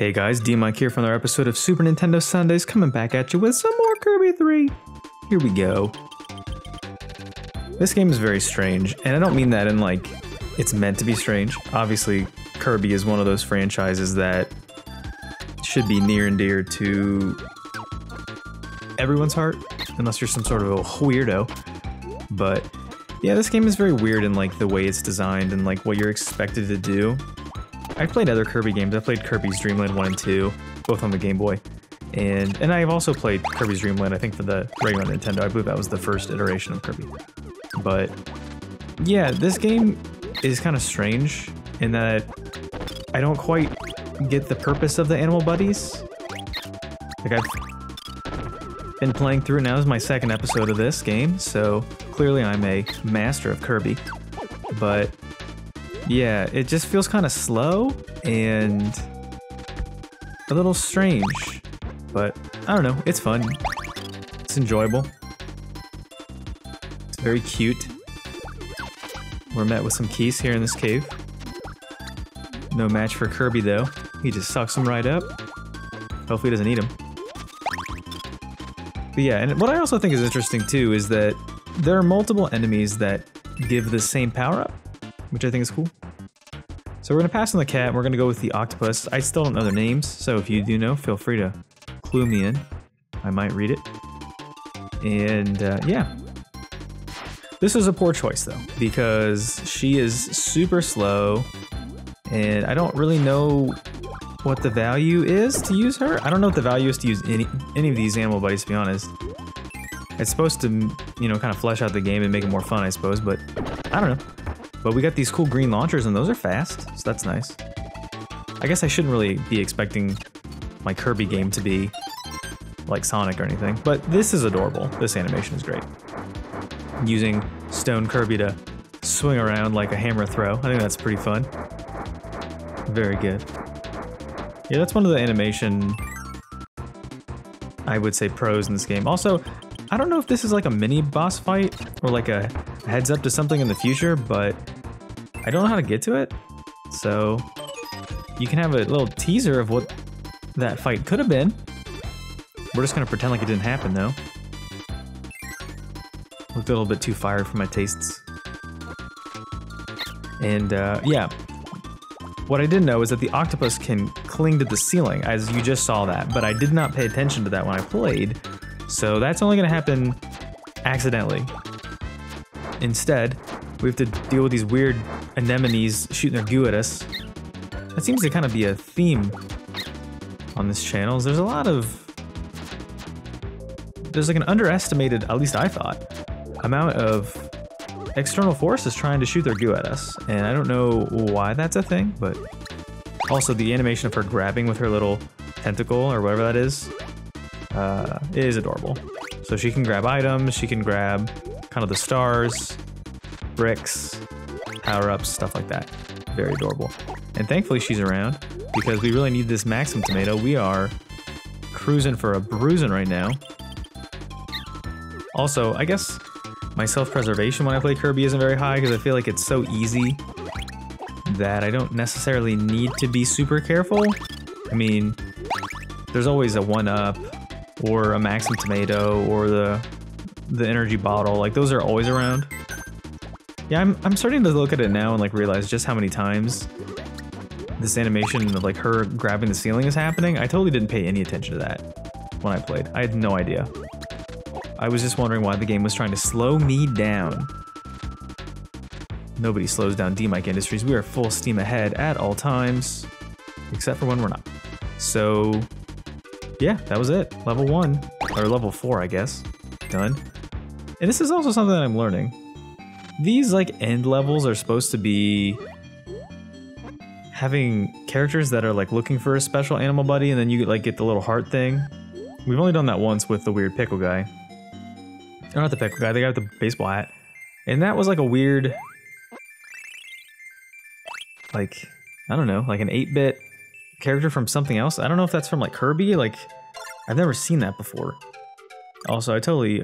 Hey guys, D-Mike here from another episode of Super Nintendo Sundays, coming back at you with some more Kirby 3. Here we go. This game is very strange, and I don't mean that in like, it's meant to be strange. Obviously, Kirby is one of those franchises that should be near and dear to everyone's heart, unless you're some sort of a weirdo. But yeah, this game is very weird in like the way it's designed and like what you're expected to do. I played other Kirby games. I played Kirby's Dream Land 1 and 2, both on the Game Boy. And I've also played Kirby's Dream Land, I think for the regular Nintendo. I believe that was the first iteration of Kirby. But yeah, this game is kind of strange in that I don't quite get the purpose of the animal buddies. Like, I've been playing through, now is my second episode of this game, so clearly I'm a master of Kirby. But yeah, it just feels kind of slow and a little strange, but I don't know, it's fun. It's enjoyable. It's very cute. We're met with some keys here in this cave. No match for Kirby though. He just sucks them right up. Hopefully he doesn't eat them. But yeah, and what I also think is interesting too is that there are multiple enemies that give the same power-up, which I think is cool. So we're gonna pass on the cat, and we're gonna go with the octopus. I still don't know their names, so if you do know, feel free to clue me in. I might read it. And yeah. This is a poor choice though, because she is super slow, and I don't really know what the value is to use her. I don't know what the value is to use any of these animal buddies, to be honest. It's supposed to, you know, kind of flesh out the game and make it more fun, I suppose, but I don't know. But we got these cool green launchers, and those are fast, so that's nice. I guess I shouldn't really be expecting my Kirby game to be like Sonic or anything, but this is adorable. This animation is great. Using Stone Kirby to swing around like a hammer throw. I think that's pretty fun. Very good. Yeah, that's one of the animation, I would say, pros in this game. Also, I don't know if this is like a mini boss fight or like a heads up to something in the future, but I don't know how to get to it. So you can have a little teaser of what that fight could have been. We're just gonna pretend like it didn't happen though. Looked a little bit too fired for my tastes. And yeah, what I didn't know is that the octopus can cling to the ceiling, as you just saw that, but I did not pay attention to that when I played. So that's only gonna happen accidentally. Instead, we have to deal with these weird anemones shooting their goo at us. That seems to kind of be a theme on this channel. There's a lot of... there's like an underestimated, at least I thought, amount of external forces trying to shoot their goo at us. And I don't know why that's a thing, but... also, the animation of her grabbing with her little tentacle, or whatever that is, is adorable. So she can grab items, she can grab... kind of the stars, bricks, power-ups, stuff like that. Very adorable. And thankfully she's around, because we really need this Maxim tomato. We are cruising for a bruising right now. Also, I guess my self-preservation when I play Kirby isn't very high, because I feel like it's so easy that I don't necessarily need to be super careful. I mean, there's always a 1-up, or a Maxim tomato, or the energy bottle, like those are always around. Yeah, I'm starting to look at it now and like realize just how many times this animation of like her grabbing the ceiling is happening. I totally didn't pay any attention to that when I played. I had no idea. I was just wondering why the game was trying to slow me down. Nobody slows down DMic Industries. We are full steam ahead at all times, except for when we're not. So yeah, that was it. Level 1, or level 4, I guess, done. And this is also something that I'm learning. These like end levels are supposed to be having characters that are like looking for a special animal buddy, and then you like get the little heart thing. We've only done that once with the weird pickle guy. Or not the pickle guy, the guy with the baseball hat. And that was like a weird, like, I don't know, like an 8-bit character from something else. I don't know if that's from like Kirby, like I've never seen that before. Also, I totally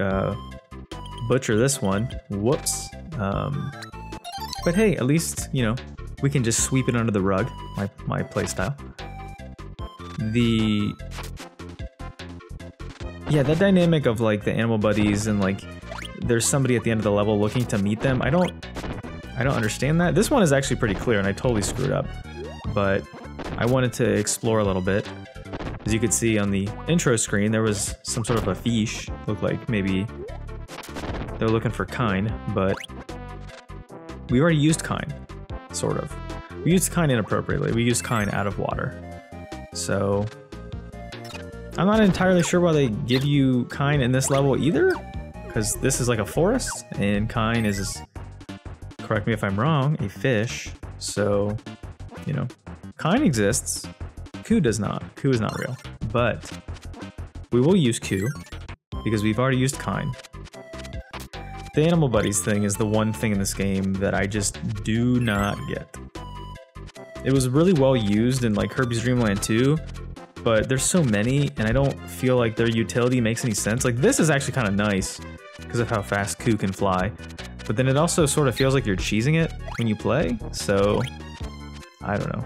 butcher this one. Whoops. But hey, at least, you know, we can just sweep it under the rug, my playstyle. the... Yeah, that dynamic of like the animal buddies and like there's somebody at the end of the level looking to meet them. I don't understand that. This one is actually pretty clear and I totally screwed up, but I wanted to explore a little bit. As you could see on the intro screen, there was some sort of a fish. Looked like maybe they're looking for Kine, but we already used Kine, sort of. We used Kine inappropriately. We used Kine out of water. So I'm not entirely sure why they give you Kine in this level either, because this is like a forest and Kine is, correct me if I'm wrong, a fish. So, you know, Kine exists. Koo does not. Koo is not real, but we will use Koo because we've already used Kine. The animal buddies thing is the one thing in this game that I just do not get. It was really well used in like Kirby's Dream Land 2, but there's so many and I don't feel like their utility makes any sense. Like this is actually kind of nice because of how fast Koo can fly, but then it also sort of feels like you're cheesing it when you play. So I don't know.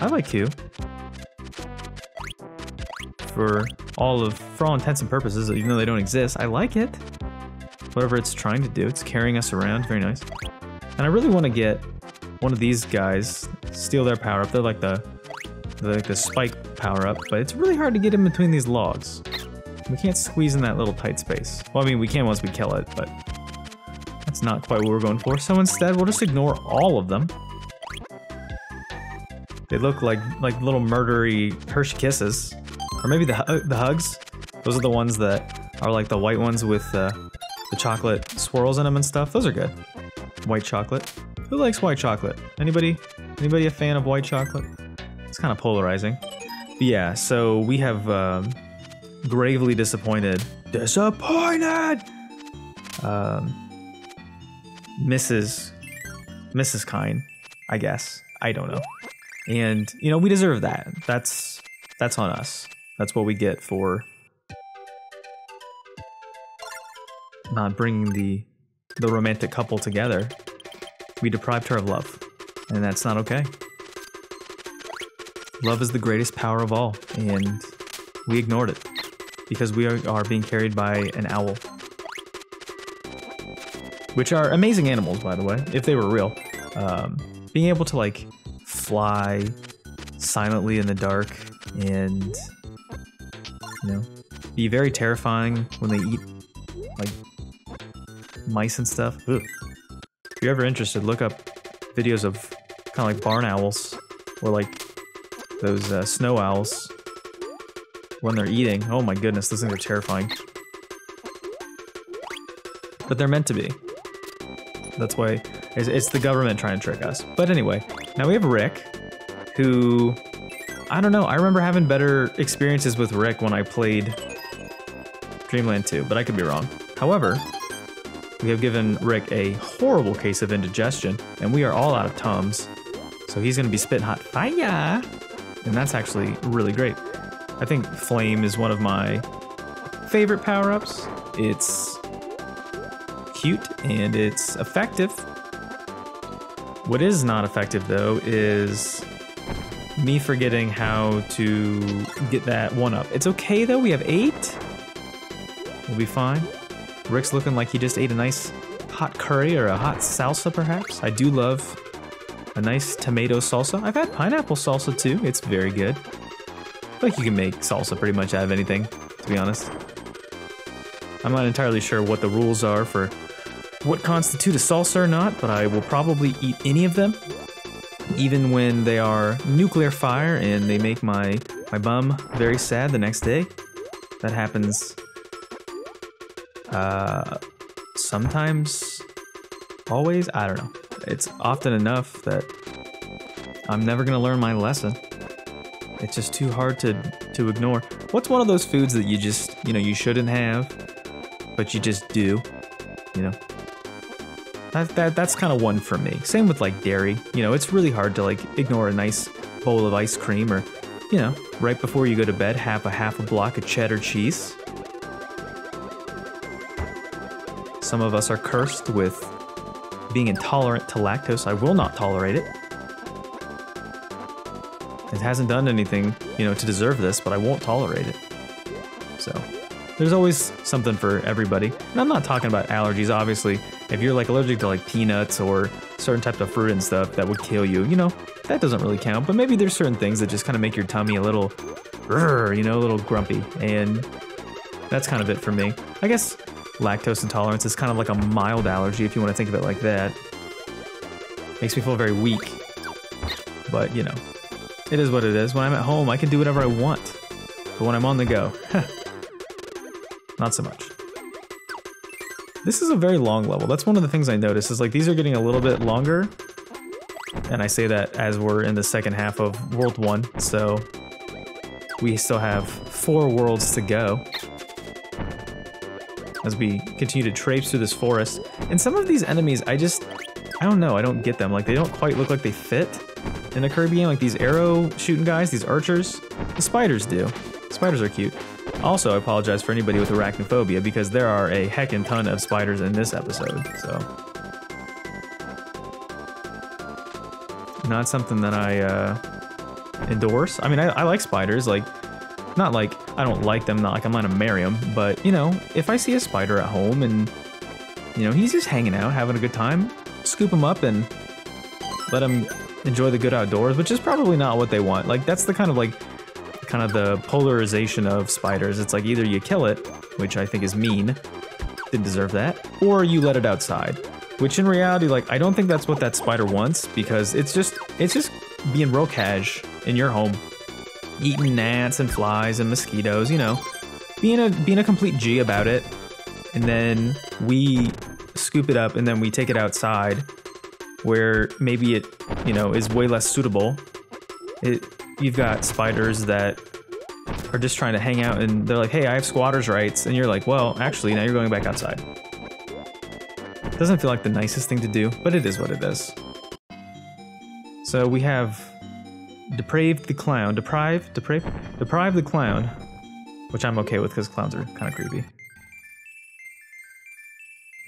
I like Koo. For all intents and purposes, even though they don't exist, I like it. Whatever it's trying to do, it's carrying us around, very nice. And I really want to get one of these guys, steal their power up. They're like the spike power up, but it's really hard to get in between these logs. We can't squeeze in that little tight space. Well, I mean, we can once we kill it, but that's not quite what we're going for. So instead, we'll just ignore all of them. They look like little murdery Hershey Kisses, or maybe the Hugs. Those are the ones that are like the white ones with the chocolate swirls in them and stuff. Those are good. White chocolate. Who likes white chocolate? Anybody? Anybody a fan of white chocolate? It's kind of polarizing. But yeah, so we have gravely disappointed Mrs. Kine, I guess. I don't know. And, you know, we deserve that. That's on us. That's what we get for not bringing the romantic couple together. We deprived her of love, and that's not okay. Love is the greatest power of all, and we ignored it because we are being carried by an owl, which are amazing animals, by the way, if they were real. Being able to, like, fly silently in the dark and, you know, be very terrifying when they eat, like, mice and stuff. Ugh. If you're ever interested, look up videos of kind of like barn owls or like those snow owls when they're eating. Oh my goodness, those things are terrifying. But they're meant to be. That's why it's the government trying to trick us. But anyway, now we have Rick, who, I don't know, I remember having better experiences with Rick when I played Dream Land 2, but I could be wrong. However, we have given Rick a horrible case of indigestion, and we are all out of Tums, so he's going to be spitting hot fire, and that's actually really great. I think Flame is one of my favorite power-ups. It's cute, and it's effective. What is not effective, though, is me forgetting how to get that one up. It's okay, though. We have 8. We'll be fine. Rick's looking like he just ate a nice hot curry or a hot salsa, perhaps. I do love a nice tomato salsa. I've had pineapple salsa, too. It's very good. I feel like you can make salsa pretty much out of anything, to be honest. I'm not entirely sure what the rules are for what constitutes a salsa or not, but I will probably eat any of them, even when they are nuclear fire and they make my bum very sad the next day. That happens sometimes, always, I don't know. It's often enough that I'm never gonna learn my lesson. It's just too hard to ignore. What's one of those foods that you just, you know, you shouldn't have, but you just do, you know? That's kind of one for me. Same with like dairy. You know, it's really hard to like ignore a nice bowl of ice cream or, you know, right before you go to bed, have a half a block of cheddar cheese. Some of us are cursed with being intolerant to lactose. I will not tolerate it. It hasn't done anything, you know, to deserve this, but I won't tolerate it. So there's always something for everybody. And I'm not talking about allergies, obviously. If you're like allergic to like peanuts or certain types of fruit and stuff that would kill you, you know, that doesn't really count. But maybe there's certain things that just kind of make your tummy a little, you know, a little grumpy. And that's kind of it for me. I guess lactose intolerance is kind of like a mild allergy, if you want to think of it like that. Makes me feel very weak. But, you know, it is what it is. When I'm at home, I can do whatever I want. But when I'm on the go, not so much. This is a very long level. That's one of the things I noticed is like these are getting a little bit longer. And I say that as we're in the second half of World 1. So we still have 4 worlds to go as we continue to traipse through this forest. And some of these enemies, I don't know. I don't get them. Like they don't quite look like they fit in a Kirby game. Like these arrow shooting guys, these archers, the spiders do. Spiders are cute. Also, I apologize for anybody with arachnophobia because there are a heckin' ton of spiders in this episode, so. Not something that I endorse. I mean, I like spiders, like, not like I don't like them, not like I'm gonna marry them, but, you know, if I see a spider at home and, you know, he's just hanging out, having a good time, scoop him up and let him enjoy the good outdoors, which is probably not what they want. Like, that's the kind of the polarization of spiders. It's like either you kill it, which I think is mean, didn't deserve that, or you let it outside, which in reality, like, I don't think that's what that spider wants, because it's just being real cash in your home, eating gnats and flies and mosquitoes, you know, being a complete G about it. And then we scoop it up and then we take it outside where maybe it, you know, is way less suitable. You've got spiders that are just trying to hang out and they're like, hey, I have squatter's rights. And you're like, well, actually, now you're going back outside. Doesn't feel like the nicest thing to do, but it is what it is. So we have Depraved the Clown. Deprave the Clown, which I'm okay with because clowns are kind of creepy.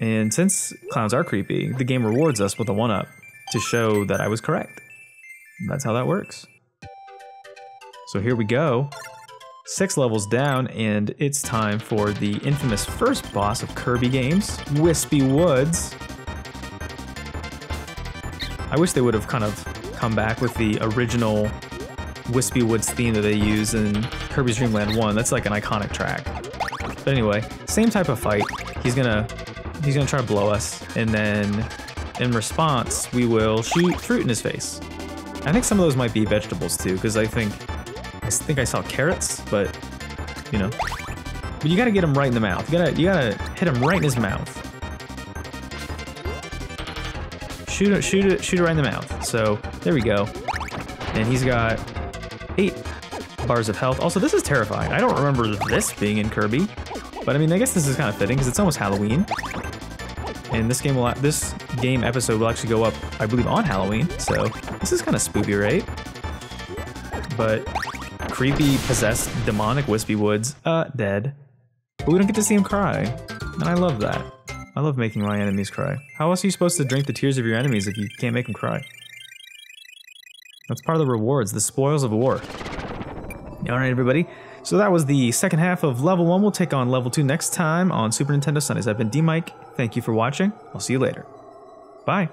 And since clowns are creepy, the game rewards us with a 1-up to show that I was correct. And that's how that works. So here we go, 6 levels down, and it's time for the infamous first boss of Kirby games, Wispy Woods. I wish they would have kind of come back with the original Wispy Woods theme that they use in Kirby's Dream Land 1. That's like an iconic track. But anyway, same type of fight. He's gonna try to blow us, and then in response, we will shoot fruit in his face. I think some of those might be vegetables too, because I think I saw carrots, but, you know. But you gotta get him right in the mouth. You gotta hit him right in his mouth. Shoot it right in the mouth. So, there we go. And he's got 8 bars of health. Also, this is terrifying. I don't remember this being in Kirby. But, I mean, I guess this is kind of fitting, because it's almost Halloween. And this game episode will actually go up, I believe, on Halloween. So, this is kind of spooky, right? But creepy, possessed, demonic Wispy Woods, dead. But we don't get to see him cry. And I love that. I love making my enemies cry. How else are you supposed to drink the tears of your enemies if you can't make them cry? That's part of the rewards, the spoils of war. Alright, everybody. So that was the second half of level 1. We'll take on level 2 next time on Super Nintendo Sundays. I've been D-Mike. Thank you for watching. I'll see you later. Bye.